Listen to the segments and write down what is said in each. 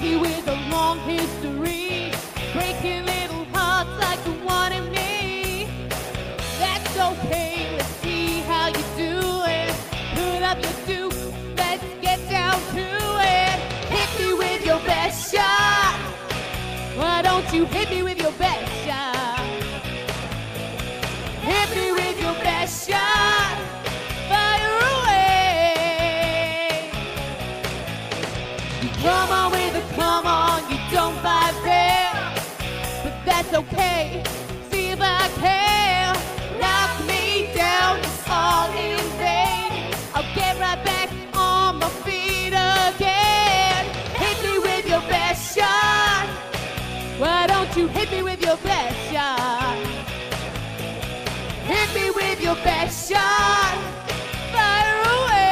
rookie with a long history, breaking little hearts like the one in me. That's okay, let's see how you do it. Put up your dukes, let's get down to it. Hit me with your best shot. Why don't you hit me with your best shot? Hit me with your best shot. Fire away. You come on with a come on, you don't vibe there, but that's okay. See if I care. Knock me down, it's all in vain. I'll get right back on my feet again. Hit me with your best shot. Why don't you hit me with your best shot? Hit me with your best shot. Fire away.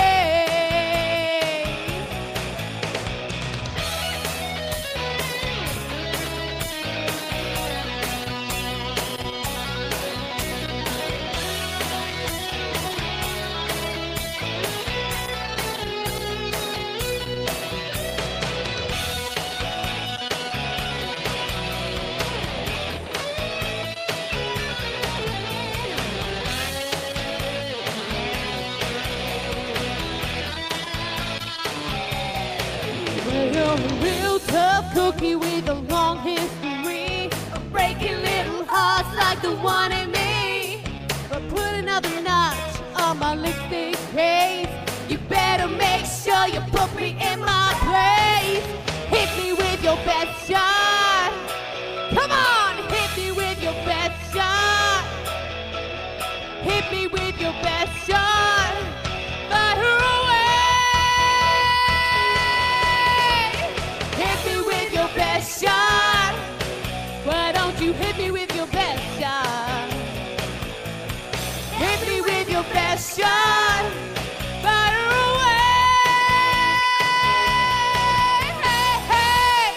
You're a real tough cookie with a long history of breaking little hearts like the one in me. But put another notch on my lipstick case. You better make sure you put me in my place. Hit me with your best shot. Come on, hit me with your best shot. Hit me with your best shot. Fire away. Best shot. Why don't you hit me with your best shot? Hit me with your best shot. Fire away. Hey, hey.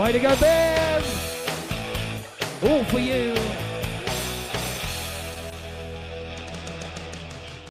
Way to go, Bev. All for you.